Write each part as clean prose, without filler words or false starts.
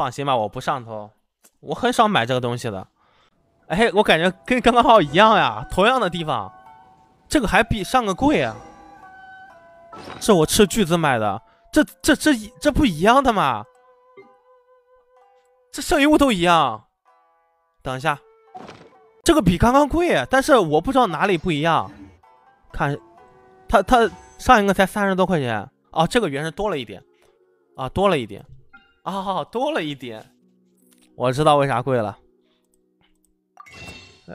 放心吧，我不上头，我很少买这个东西的。哎，我感觉跟刚刚号一样呀，同样的地方，这个还比上个贵啊。这我斥巨资买的，这不一样的嘛？这剩余物都一样。等一下，这个比刚刚贵，但是我不知道哪里不一样。看，它上一个才30多块钱啊，这个原是多了一点啊，多了一点。 啊、哦，多了一点，我知道为啥贵了，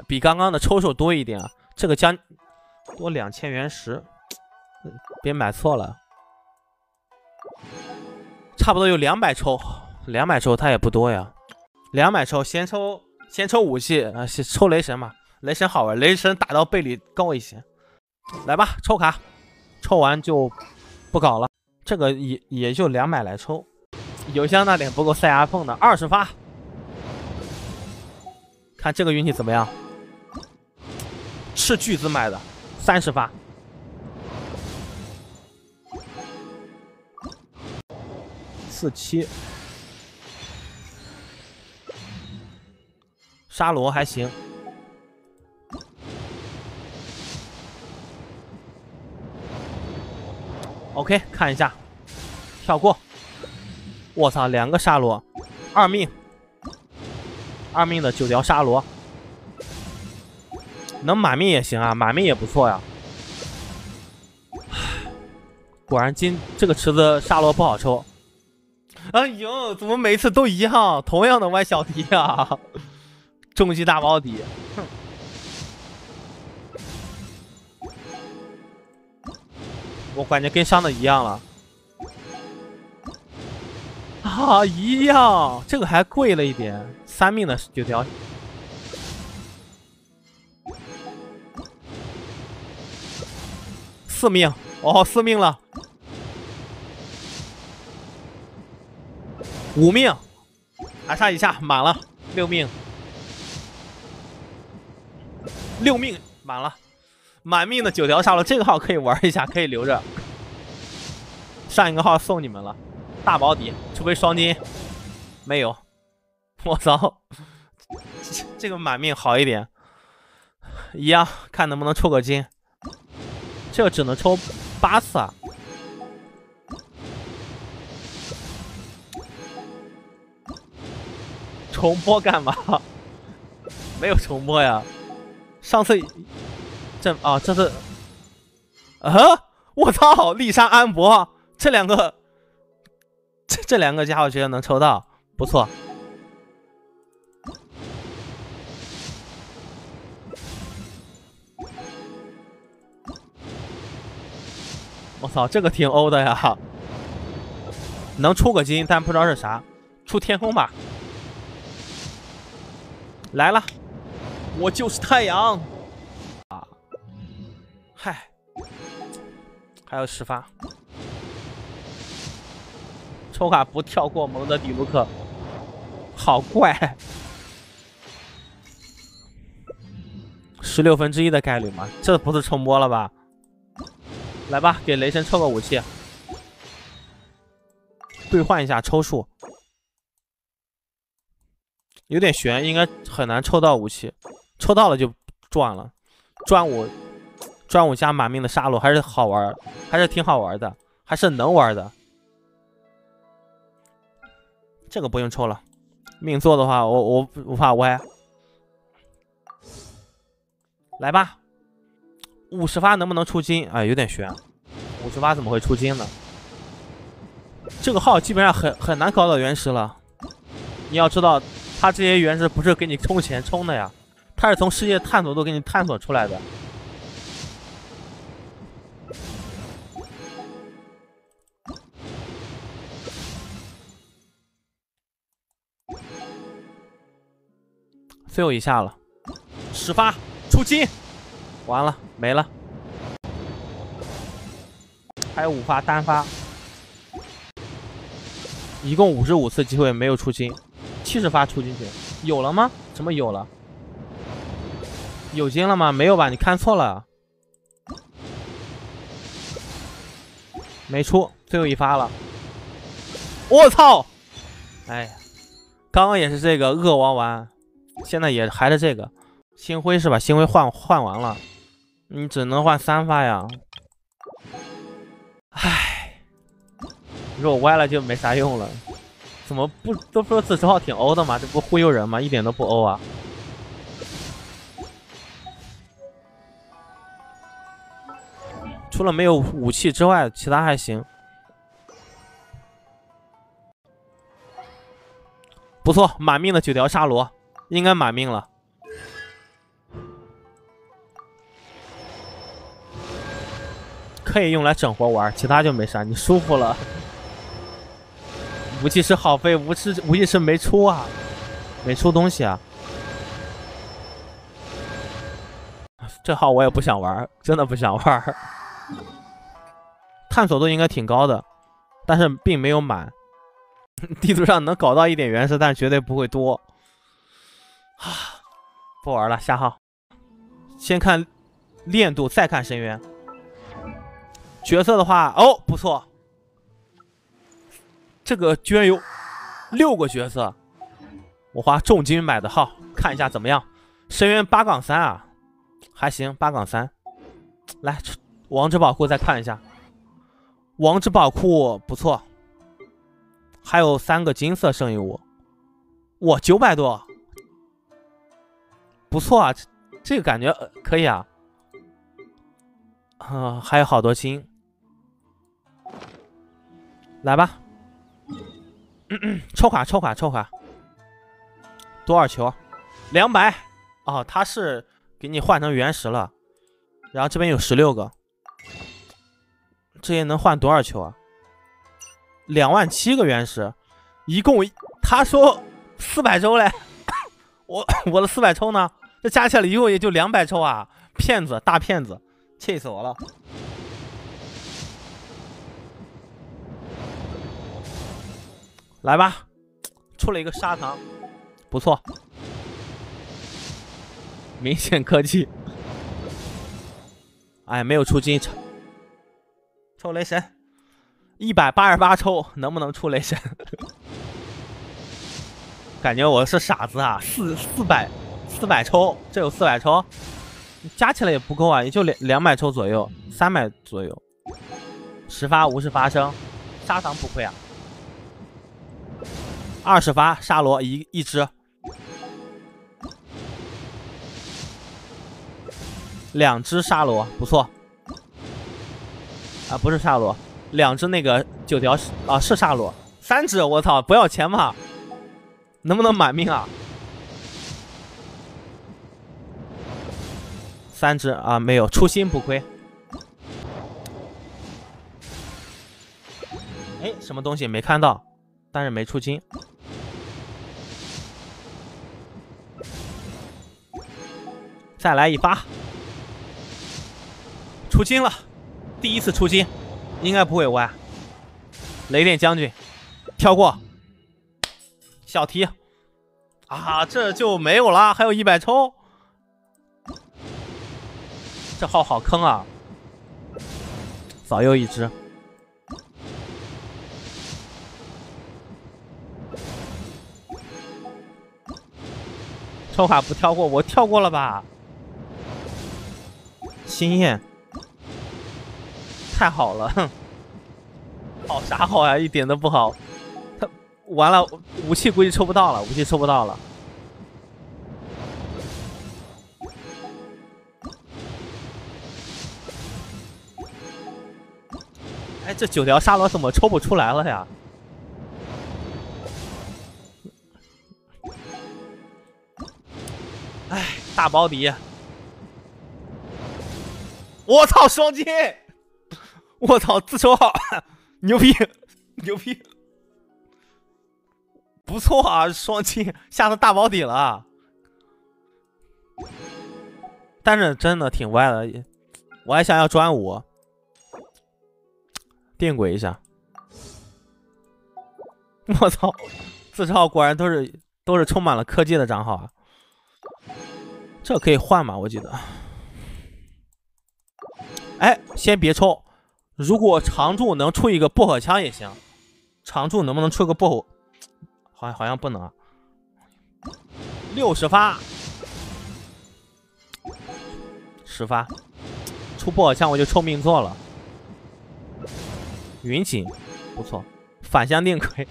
比刚刚的抽手多一点啊。这个加多2000原石，别买错了，差不多有200抽，200抽它也不多呀，200抽先抽武器啊，抽雷神嘛，雷神好玩，雷神打到倍率高一些。来吧，抽卡，抽完就不搞了，这个也就200来抽。 邮箱那点不够塞牙缝的，20发，看这个运气怎么样？斥巨资买的，30发，47，沙罗还行，OK， 看一下，跳过。 我操，2个沙罗，2命的9条沙罗，能满命也行啊，满命也不错呀。果然这个池子沙罗不好抽。哎呦，怎么每次都一样，同样的歪小迪啊，重击大保底。哼，我感觉跟上的一样了。 啊，一样，这个还贵了一点，3命的9条。4命，哦，4命了。5命，还差一下满了，6命，6命满了，满命的9条杀了，这个号可以玩一下，可以留着。上一个号送你们了。 大保底，除非双金，没有。我操，这个满命好一点，一样看能不能抽个金。这个只能抽8次啊。重播干嘛？没有重播呀。上次这次，我操，丽莎安博这2个。 这2个家伙觉得能抽到，不错。我操，这个挺欧的呀！能出个金，但不知道是啥，出天空吧。来了，我就是太阳啊！嗨，还有10发。 抽卡不跳过蒙德迪卢克，好怪！1/16的概率嘛，这不是重播了吧？来吧，给雷神抽个武器，兑换一下抽数，有点悬，应该很难抽到武器，抽到了就赚了，赚5加满命的沙漏还是好玩，还是挺好玩的，还是能玩的。 这个不用抽了，命座的话我无法歪。来吧，50发能不能出金？哎，有点悬，50发怎么会出金呢？这个号基本上很难搞到原石了。你要知道，他这些原石不是给你充钱充的呀，他是从世界探索都给你探索出来的。最后一下了，10发出金，完了没了，还有5发单发，一共55次机会没有出金，70发出金去，有了吗？什么有了？有金了吗？没有吧？你看错了，没出，最后一发了，我操！哎呀，刚刚也是这个恶王丸，现在也还是这个星辉是吧？星辉换完了，你只能换3发呀。唉，你说我歪了就没啥用了。怎么不都说自称号挺欧的嘛？这不忽悠人吗？一点都不欧啊！除了没有武器之外，其他还行。 不错，满命的9条沙罗，应该满命了。可以用来整活玩，其他就没啥。你舒服了。武器师好废，武器师没出啊，没出东西啊。这号我也不想玩，真的不想玩。探索度应该挺高的，但是并没有满。 地图上能搞到一点原石，但绝对不会多。啊，不玩了，下号。先看练度，再看深渊。角色的话，哦，不错。这个居然有6个角色，我花重金买的号，看一下怎么样。深渊8-3啊，还行，8-3。来，王之宝库再看一下。王之宝库不错。 还有3个金色剩余物，哇，900多，不错啊，这个感觉可以啊。还有好多金，来吧，抽卡抽卡抽卡，多少球？200哦，它是给你换成原石了，然后这边有16个，这些能换多少球啊？ 27,000个原石，一共他说400抽嘞，我的400抽呢？这加起来一共也就200抽啊！骗子，大骗子，气死我了！来吧，出了一个砂糖，不错，明显科技。哎，没有出金，抽雷神。 188抽能不能出雷神？感觉我是傻子啊！四百抽，这有400抽，加起来也不够啊，也就200抽左右，300左右。10发无事发生，砂糖不亏啊。20发沙罗一只，2只沙罗不错。啊，不是沙罗。 2只那个9条啊，是沙罗，3只，我操，不要钱嘛？能不能满命啊？3只啊，没有，初心不亏。哎，什么东西没看到，但是没出金。再来1发，出金了，第1次出金。 应该不会歪。雷电将军，跳过，小题啊，这就没有了，还有100抽，这号好坑啊！早又1只，抽卡不跳过，我跳过了吧？心愿。 太好了，哼，好啥好呀？一点都不好。他完了，武器估计抽不到了，武器抽不到了。哎，这9条沙罗怎么抽不出来了呀？哎，大保底！我操，双金！ 我操，自抽号，牛逼，牛逼，不错啊，双金，下次大保底了。但是真的挺歪的，我还想要专武，电轨一下。我操，自抽号果然都是充满了科技的账号啊。这可以换吗？我记得。哎，先别抽。 如果常驻能出一个薄荷枪也行，常驻能不能出个薄荷？好像不能啊。60发，10发，出破枪我就臭命做了。云锦不错，反向定轨。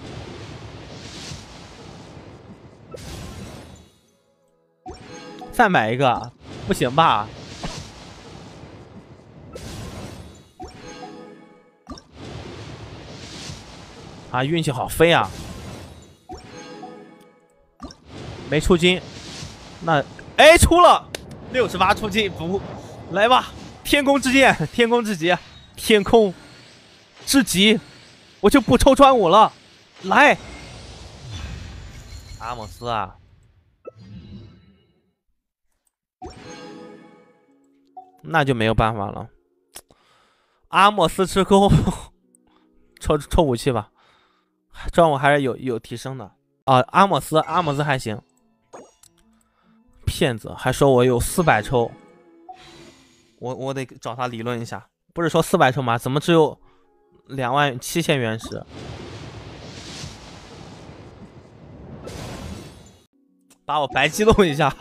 再买一个，不行吧？啊，运气好飞啊！没出金，那哎出了68出金，不来吧？天空之剑，天空之劫，天空之极，我就不抽穿我了。来，阿姆斯啊！ 那就没有办法了。阿莫斯吃空，抽武器吧，专武还是有提升的啊。阿莫斯还行。骗子还说我有400抽，我得找他理论一下。不是说400抽吗？怎么只有27000原石？把我白激动一下。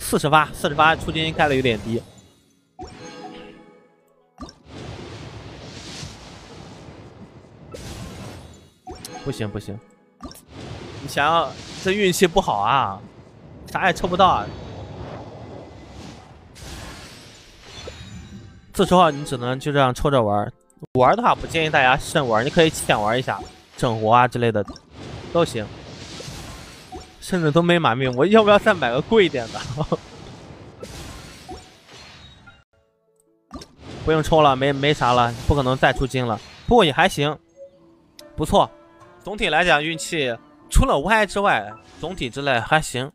40发，48出金开的有点低。不行不行，你想要这运气不好啊，啥也抽不到啊。自抽号你只能就这样抽着玩，玩的话不建议大家慎玩，你可以浅玩一下，整活啊之类的都行。 甚至都没满命，我要不要再买个贵一点的？不用抽了，没啥了，不可能再出金了。不过也还行，不错。总体来讲，运气除了无害之外，总体之类还行。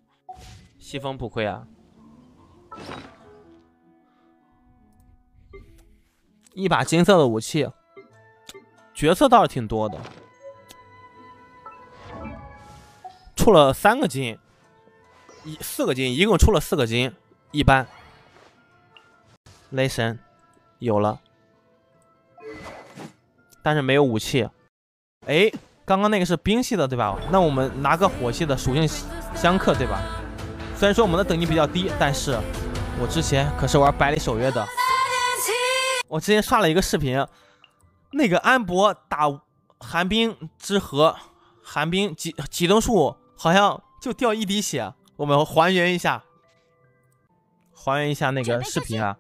西风不亏啊！一把金色的武器，角色倒是挺多的。 出了3个金，4个金，一共出了4个金，一般。雷神有了，但是没有武器。哎，刚刚那个是冰系的对吧？那我们拿个火系的属性相克对吧？虽然说我们的等级比较低，但是我之前可是玩百里守约的。我之前刷了一个视频，那个安博打寒冰之河，寒冰几等数。 好像就掉1滴血，我们还原一下，那个视频啊。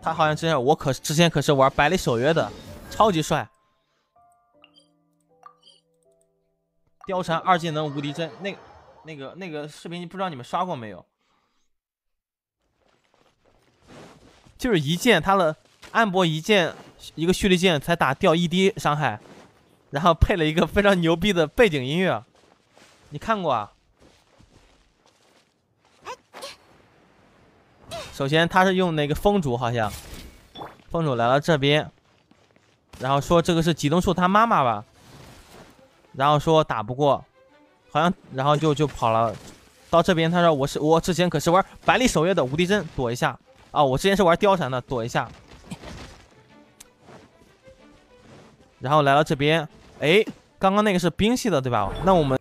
他好像之前我之前可是玩百里守约的，超级帅。貂蝉2技能无敌帧，那个视频不知道你们刷过没有？就是一剑，他的暗博一剑一个蓄力剑才打掉1滴伤害，然后配了一个非常牛逼的背景音乐。 你看过啊？首先，他是用那个风主，好像风主来到这边，然后说这个是几等树他妈妈吧，然后说打不过，好像然后就跑了，到这边他说我之前可是玩百里守约的无敌帧，躲一下啊！我之前是玩貂蝉的，躲一下，然后来到这边，哎，刚刚那个是冰系的对吧？那我们。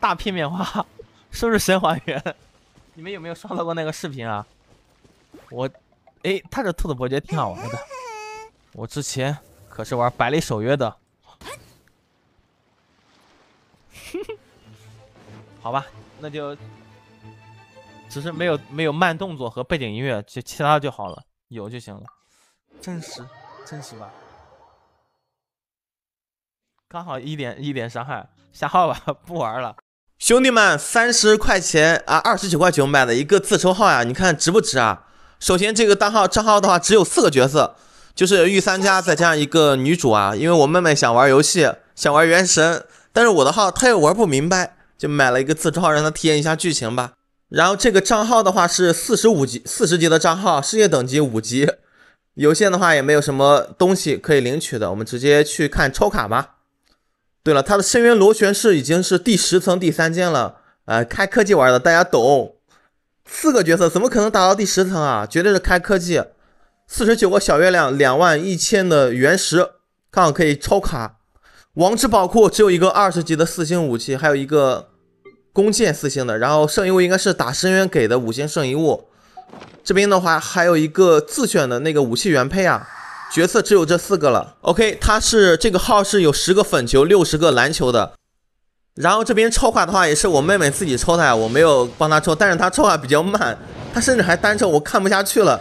大片面花，是不是神还原？你们有没有刷到过那个视频啊？哎，他这兔子伯爵挺好玩的。我之前可是玩百里守约的。好吧，那就只是没有慢动作和背景音乐，就其他就好了，有就行了。真实吧。 刚好一点伤害，下号吧，不玩了。兄弟们，30块钱啊，29块9买的一个自抽号呀、啊，你看值不值啊？首先这个账号的话，只有4个角色，就是御三家再加上一个女主啊。因为我妹妹想玩游戏，想玩原神，但是我的号她又玩不明白，就买了一个自抽号让她体验一下剧情吧。然后这个账号的话是45级，40级的账号，世界等级5级。有限的话也没有什么东西可以领取的，我们直接去看抽卡吧。对了，它的深渊螺旋室已经是第10层第3间了，开科技玩的大家懂。4个角色怎么可能打到第10层啊？绝对是开科技。49个小月亮，21000的原石，刚好可以抽卡。王之宝库只有一个20级的4星武器，还有一个弓箭4星的，然后圣遗物应该是打深渊给的5星圣遗物。这边的话还有一个自选的那个武器原配啊，角色只有这4个了。OK， 它是这个号是有10个粉球，60个蓝球的。然后这边抽卡的话也是我妹妹自己抽的，我没有帮她抽，但是她抽卡比较慢，她甚至还单抽，我看不下去了。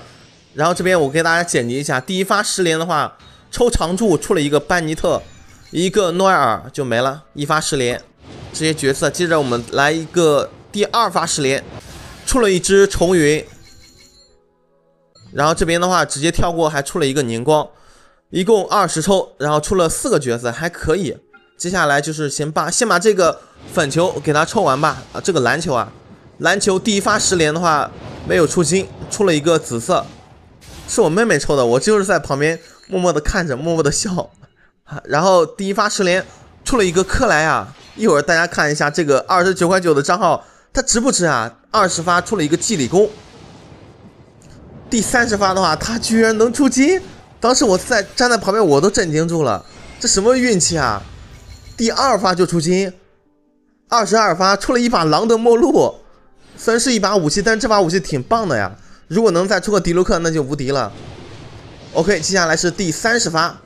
然后这边我给大家剪辑一下，第一发10连的话，抽常驻出了一个班尼特，一个诺埃尔就没了，一发10连这些角色。接着我们来一个第2发10连，出了一只虫云。然后这边的话直接跳过，还出了一个凝光，一共20抽，然后出了4个角色，还可以。接下来就是先把这个粉球给它抽完吧。啊，这个蓝球啊，蓝球第一发10连的话没有出金，出了一个紫色，是我妹妹抽的，我就是在旁边默默的看着，默默的笑。然后第一发10连出了一个克莱啊，一会儿大家看一下这个29.9块的账号它值不值啊？20发出了一个祭礼弓。第30发的话，他居然能出金，当时我站在旁边，我都震惊住了，这什么运气啊！第2发就出金，22发出了一把狼的末路，虽然是一把武器，但是这把武器挺棒的呀，如果能再出个迪卢克，那就无敌了。OK， 接下来是第30发，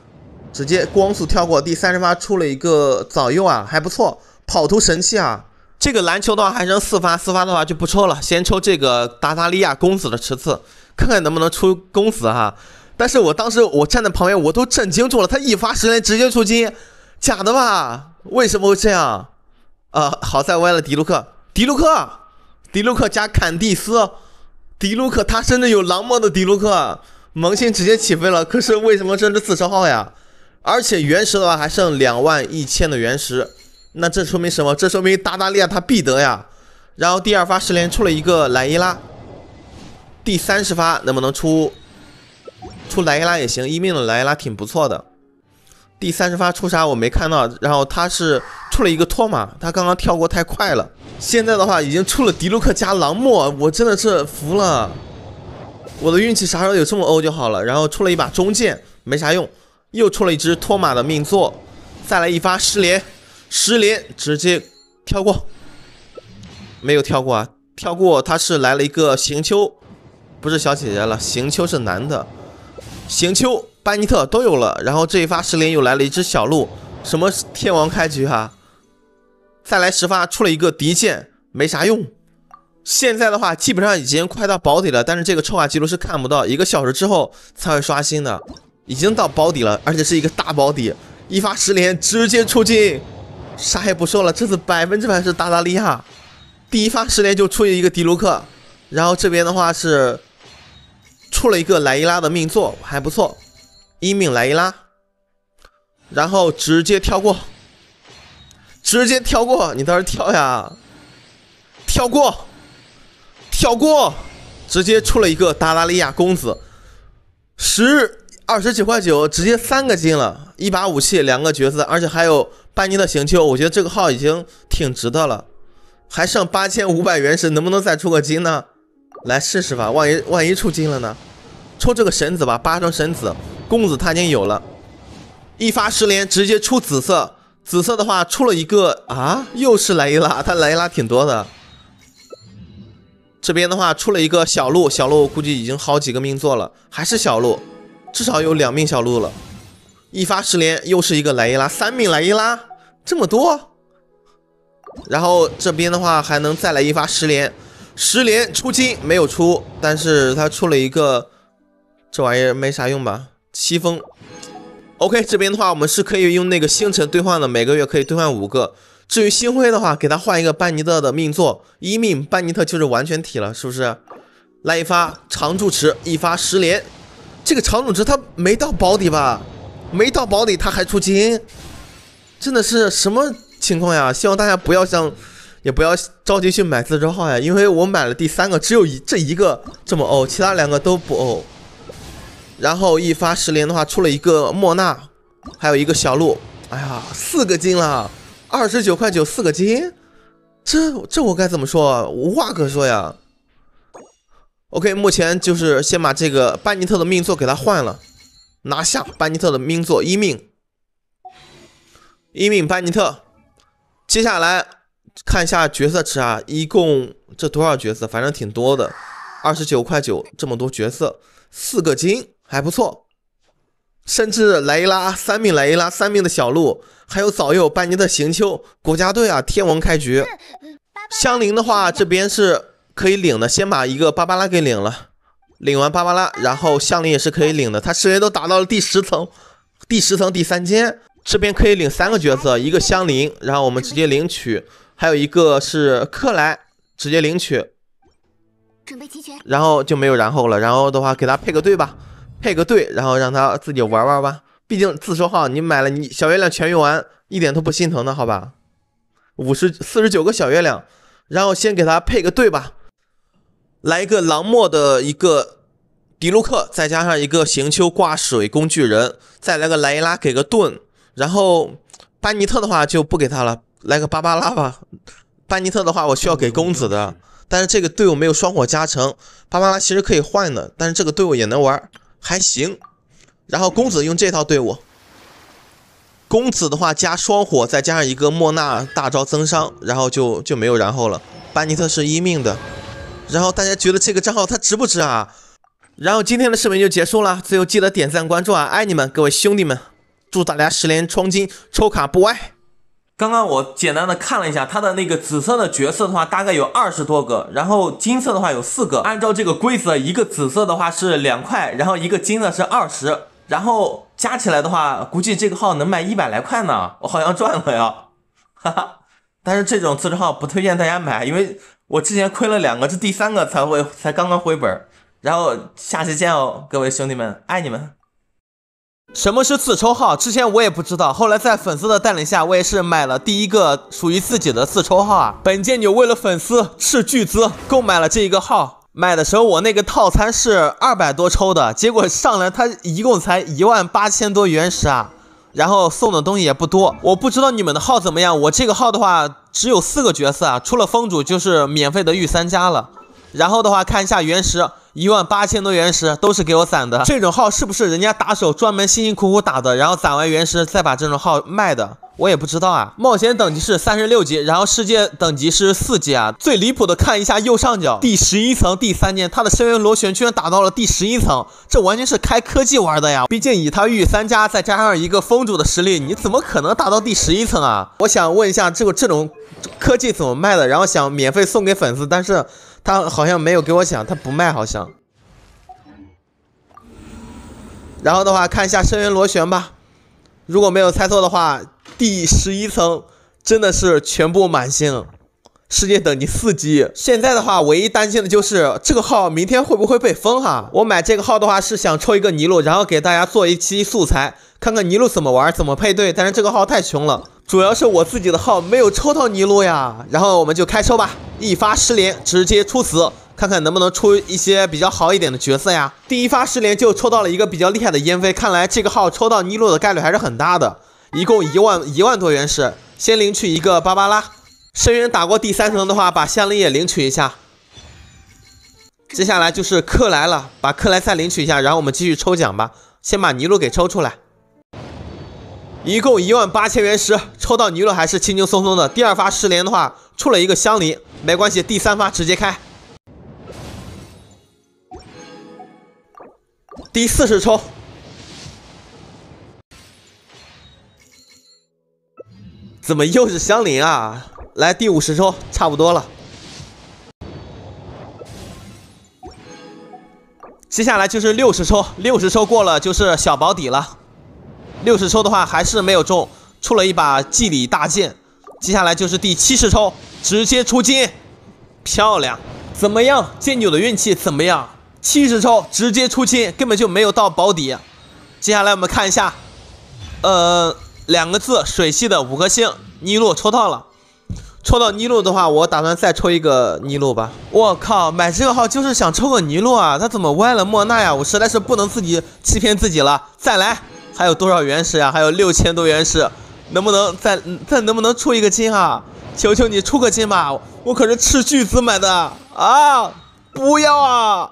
直接光速跳过。第30发出了一个早柚啊，还不错，跑图神器啊。这个篮球的话还剩4发，4发的话就不抽了，先抽这个达达利亚公子的池刺，看看能不能出公子哈。但是我当时我站在旁边，我都震惊住了，他1发10连直接出金，假的吧？为什么会这样？好在歪了迪卢克加坎蒂斯，迪卢克他甚至有狼魔的迪卢克，萌新直接起飞了。可是为什么这是自烧号呀？而且原石的话还剩21000的原石。那这说明什么？这说明达达利亚他必得呀。然后第2发10连出了一个莱伊拉，第30发能不能出莱伊拉也行，1命的莱伊拉挺不错的。第30发出啥我没看到，然后他是出了一个托马，他刚刚跳过太快了。现在的话已经出了迪卢克加狼莫，我真的是服了，我的运气啥时候有这么欧就好了。然后出了一把中剑没啥用，又出了一只托马的命座，再来1发10连直接跳过，没有跳过啊，跳过他是来了一个行秋，不是小姐姐了，行秋是男的，行秋班尼特都有了。然后这一发10连又来了一只小鹿，什么天王开局啊。再来10发出了一个敌剑，没啥用。现在的话基本上已经快到保底了，但是这个抽卡记录是看不到，1个小时之后才会刷新的，已经到保底了，而且是一个大保底，1发10连直接出金。啥也不说了，这次100%是达达利亚，第1发10连就出一个迪卢克，然后这边的话是出了一个莱伊拉的命座，还不错，1命莱伊拉，然后直接跳过，你倒是跳呀，跳过，直接出了一个达达利亚公子，20.9块9直接3个金了，一把武器2个角色，而且还有班尼的行秋，我觉得这个号已经挺值的了。还剩8500原石，能不能再出个金呢？来试试吧，万一出金了呢？抽这个神子吧，8张神子，公子他已经有了，1发10连直接出紫色，紫色的话出了一个啊，又是莱伊拉，他莱伊拉挺多的。这边的话出了一个小鹿，小鹿估计已经好几个命座了，还是小鹿，至少有2命小鹿了。1发10连又是一个莱伊拉，3命莱伊拉，这么多。然后这边的话还能再来1发10连出金没有出，但是他出了一个这玩意儿没啥用吧，西风。OK， 这边的话我们是可以用那个星辰兑换的，每个月可以兑换5个。至于星辉的话，给他换一个班尼特的命座，1命班尼特就是完全体了，是不是？来1发常驻池，1发10连，这个常驻池他没到保底吧？没到保底他还出金，真的是什么情况呀？希望大家不要也不要着急去买自招号呀，因为我买了第3个，只有这一个这么欧，其他2个都不欧。然后一发10连的话，出了一个莫娜，还有一个小鹿。哎呀，4个金了，29.9块，4个金，这我该怎么说？无话可说呀。OK， 目前就是先把这个班尼特的命座给他换了，拿下班尼特的命座一命班尼特。接下来看一下角色池啊，一共这多少角色？反正挺多的，29.9块，这么多角色。 4个金还不错，甚至3命莱伊拉，3命的小鹿，还有早柚、班尼特、行秋，国家队啊，天王开局。香菱的话，这边是可以领的，先把一个芭芭拉给领了，领完芭芭拉，然后香菱也是可以领的，他直接都打到了第10层，第10层第3间，这边可以领3个角色，一个香菱，然后我们直接领取，还有一个是克莱，直接领取。 准备齐全，然后就没有然后了。然后的话，给他配个队吧，配个队，然后让他自己玩玩吧。毕竟自说号，你买了你小月亮全用完，一点都不心疼的，好吧？49个小月亮，然后先给他配个队吧，来一个狼默的一个迪卢克，再加上一个行秋挂水工具人，再来个莱伊拉给个盾，然后班尼特的话就不给他了，来个芭芭拉吧。班尼特的话，我需要给公子的。 但是这个队伍没有双火加成，芭芭拉其实可以换的，但是这个队伍也能玩，还行。然后公子用这套队伍，公子的话加双火，再加上一个莫娜大招增伤，然后就没有然后了。班尼特是1命的，然后大家觉得这个账号它值不值啊？然后今天的视频就结束了，最后记得点赞关注啊，爱你们各位兄弟们，祝大家10连冲金，抽卡不歪。 刚刚我简单的看了一下，它的那个紫色的角色的话，大概有20多个，然后金色的话有4个。按照这个规则，一个紫色的话是2块，然后一个金色是20，然后加起来的话，估计这个号能卖100来块呢。我好像赚了呀，哈哈。但是这种自制号不推荐大家买，因为我之前亏了2个，这第3个才刚刚回本。然后下期见哦，各位兄弟们，爱你们。 什么是自抽号？之前我也不知道，后来在粉丝的带领下，我也是买了第一个属于自己的自抽号啊。本届牛为了粉丝斥巨资购买了这一个号，买的时候我那个套餐是200多抽的，结果上来它一共才18000多原石啊，然后送的东西也不多。我不知道你们的号怎么样，我这个号的话只有4个角色啊，除了风主就是免费的御三家了。然后的话看一下原石。 18000多原石都是给我攒的，这种号是不是人家打手专门辛辛苦苦打的，然后攒完原石再把这种号卖的？我也不知道啊。冒险等级是36级，然后世界等级是4级啊。最离谱的，看一下右上角第11层第3间，他的深渊螺旋居然打到了第11层，这完全是开科技玩的呀！毕竟以他御三家再加上一个风主的实力，你怎么可能打到第11层啊？我想问一下，这种科技怎么卖的？然后想免费送给粉丝，但是。 他好像没有给我讲，他不卖好像。然后的话，看一下深渊螺旋吧。如果没有猜错的话，第11层真的是全部满星，世界等级4级。现在的话，唯一担心的就是这个号明天会不会被封哈？我买这个号的话是想抽一个尼禄，然后给大家做一期素材，看看尼禄怎么玩，怎么配对。但是这个号太穷了。 主要是我自己的号没有抽到尼禄呀，然后我们就开抽吧，一发10连直接出死，看看能不能出一些比较好一点的角色呀。第一发10连就抽到了一个比较厉害的烟飞，看来这个号抽到尼禄的概率还是很大的。一共1万多原石，先领取一个芭芭拉。深渊打过第3层的话，把香菱也领取一下。接下来就是克莱了，把克莱再领取一下，然后我们继续抽奖吧，先把尼禄给抽出来。 一共18000原石，抽到尼禄还是轻轻松松的。第2发10连的话，出了一个香菱，没关系，第3发直接开。第40抽，怎么又是香菱啊？来第50抽，差不多了。接下来就是60抽，60抽过了就是小保底了。 60抽的话还是没有中，出了一把祭礼大剑。接下来就是第70抽，直接出金，漂亮！怎么样，剑九的运气怎么样？70抽直接出金，根本就没有到保底。接下来我们看一下，2个字水系的5颗星，尼禄抽到了，抽到尼禄的话，我打算再抽一个尼禄吧。我靠，买这个号就是想抽个尼禄啊！他怎么歪了莫纳呀？我实在是不能自己欺骗自己了。再来，还有多少原石呀？还有6000多原石，能不能再能不能出一个金啊？求求你出个金吧！我可是斥巨资买的啊！不要啊！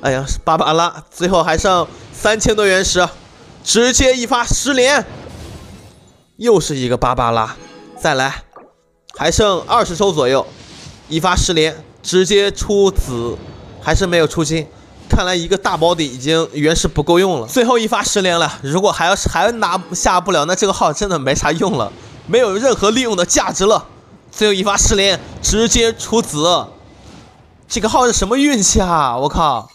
哎呀，芭芭拉，最后还剩3000多原石，直接一发10连，又是一个芭芭拉，再来。 还剩20抽左右，一发10连，直接出紫，还是没有出金。看来一个大保底已经原石不够用了。最后一发10连了，如果还拿下不了，那这个号真的没啥用了，没有任何利用的价值了。最后一发10连，直接出紫，这个号是什么运气啊！我靠，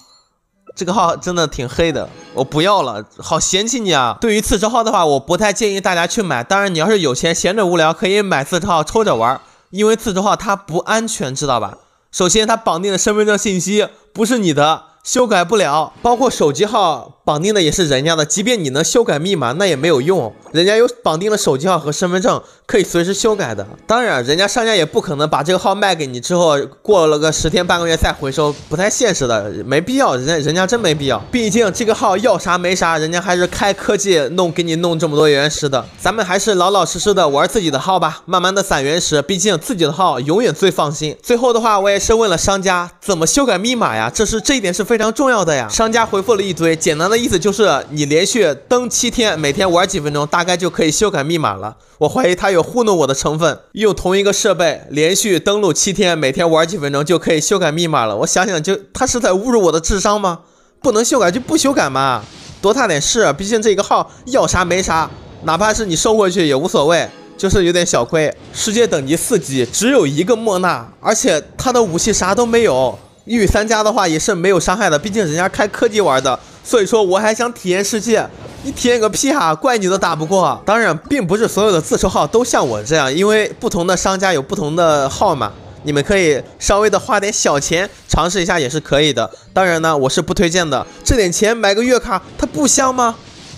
这个号真的挺黑的，我不要了，好嫌弃你啊！对于自抽号的话，我不太建议大家去买。当然，你要是有钱闲着无聊，可以买自抽号抽着玩，因为自抽号它不安全，知道吧？首先，它绑定的身份证信息不是你的，修改不了；包括手机号绑定的也是人家的，即便你能修改密码，那也没有用，人家有绑定了手机号和身份证，可以随时修改的。当然，人家商家也不可能把这个号卖给你之后，过了个10天半个月再回收，不太现实的，没必要，人家真没必要。毕竟这个号要啥没啥，人家还是开科技给你弄这么多原石的。咱们还是老老实实的玩自己的号吧，慢慢的散原石，毕竟自己的号永远最放心。最后的话，我也是问了商家怎么修改密码呀，这一点是非常重要的呀。商家回复了一堆，简单的意思就是你连续登7天，每天玩几分钟，大概就可以修改密码了。我怀疑他有糊弄我的成分，用同一个设备连续登录7天，每天玩几分钟就可以修改密码了。我想想就，他是在侮辱我的智商吗？不能修改就不修改嘛，多大点事？毕竟这个号要啥没啥，哪怕是你收回去也无所谓。 就是有点小亏。世界等级4级只有一个莫纳，而且他的武器啥都没有。一与三家的话也是没有伤害的，毕竟人家开科技玩的。所以说我还想体验世界，你体验个屁啊！怪你都打不过。当然，并不是所有的自抽号都像我这样，因为不同的商家有不同的号码，你们可以稍微的花点小钱尝试一下也是可以的。当然呢，我是不推荐的。这点钱买个月卡，它不香吗？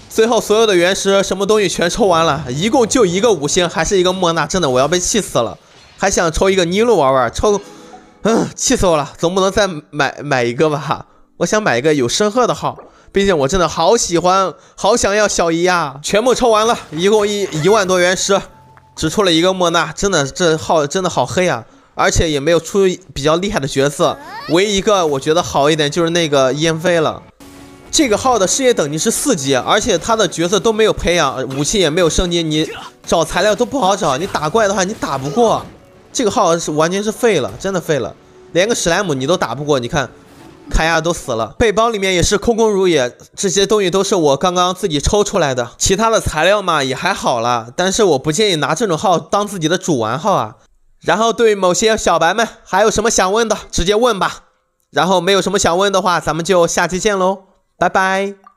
最后所有的原石什么东西全抽完了，一共就一个5星，还是一个莫纳，真的我要被气死了。还想抽一个尼禄玩玩，抽，气死我了。总不能再买一个吧？我想买一个有深褐的号，毕竟我真的好喜欢，好想要小姨啊！全部抽完了，一共1万多原石，只出了一个莫纳，真的这号真的好黑啊！而且也没有出比较厉害的角色，唯一一个我觉得好一点就是那个燕飞了。 这个号的世界等级是4级，而且他的角色都没有培养，武器也没有升级，你找材料都不好找，你打怪的话你打不过，这个号是完全是废了，真的废了，连个史莱姆你都打不过。你看，凯亚都死了，背包里面也是空空如也，这些东西都是我刚刚自己抽出来的，其他的材料嘛也还好啦，但是我不建议拿这种号当自己的主玩号啊。然后对某些小白们还有什么想问的，直接问吧，然后没有什么想问的话，咱们就下期见喽。 拜拜。